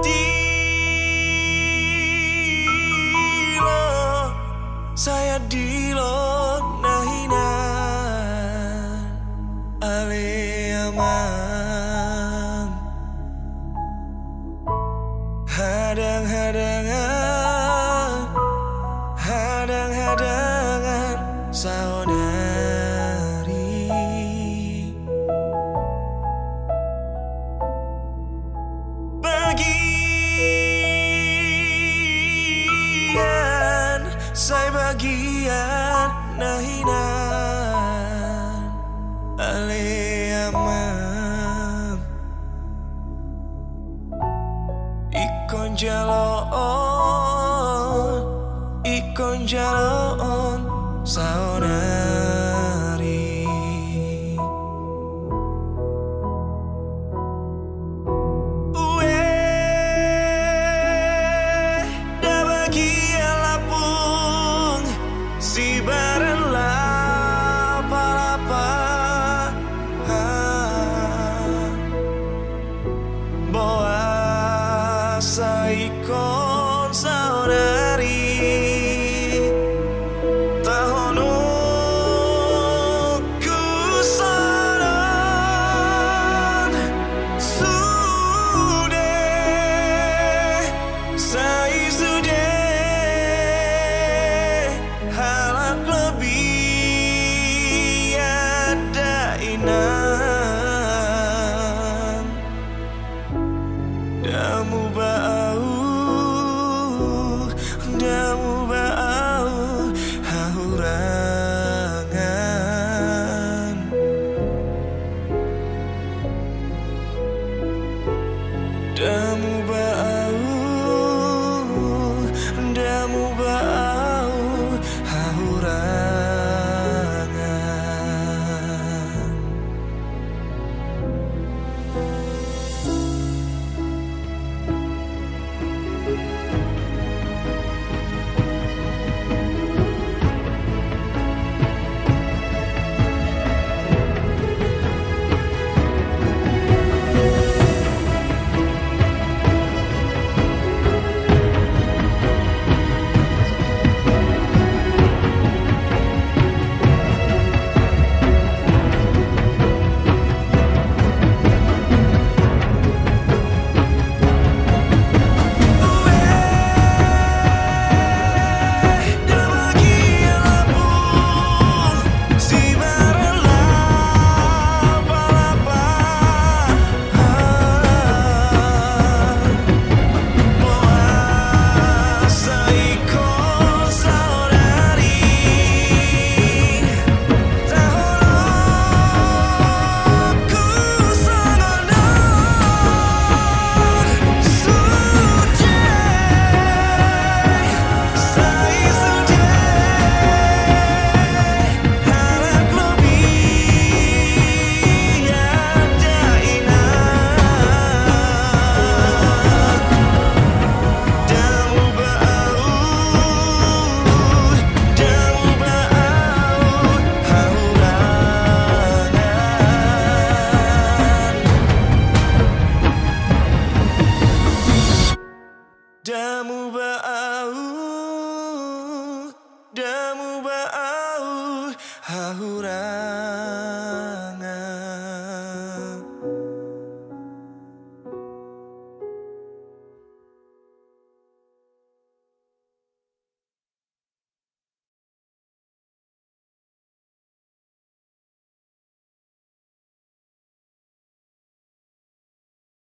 dilo, saya dilo nahina ale aman, hadang-hadangan, hadang-hadangan saudari. Bagian, saya bagian nahina ale aman, ikon jaloon, ikon jaloon saudari. Uwe da bagia lapung si bareng lapa-lapa boa saikon saudari. Damu ba'au haurangan, damu ba'au, damu ba'au haurangan. Damu ba'au, damu ba'au hauran.